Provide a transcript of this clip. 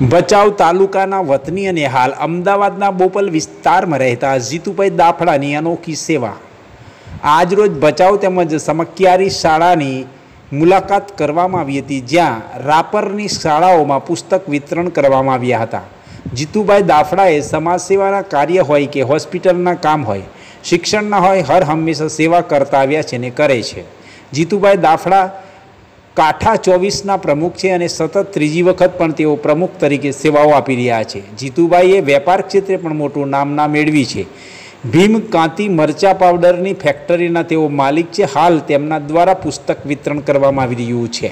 ભચાઉ તાલુકાના વતની અને હાલ અમદાવાદના બોપલ વિસ્તારમાં રહેતા જીતુભાઈ દાફડાની અનોખી સેવા। આજરોજ ભચાઉ તેમજ સમકિયારી શાળાની મુલાકાત કરવામાં આવી હતી, જ્યાં રાપરની શાળાઓમાં પુસ્તક વિતરણ કરવામાં આવ્યા હતા। જીતુભાઈ દાફડાએ સમાજસેવાના કાર્ય હોય કે હોસ્પિટલના કામ હોય, શિક્ષણના હોય, હર હંમેશા સેવા કરતા આવ્યા છે અને કરે છે। જીતુભાઈ દાફડા काठा 24 ना प्रमुख है और सतत तीजी वखत पण तेओ प्रमुख तरीके सेवाओं आपी रहा है। जीतुभाईए व्यापार क्षेत्रे पण मोटो नामना मेळवी है। भीम कांती मरचा पाउडर नी फेक्टरीना तेओ मालिक है। हाल तेमना द्वारा पुस्तक वितरण करवामां आवी रह्युं छे।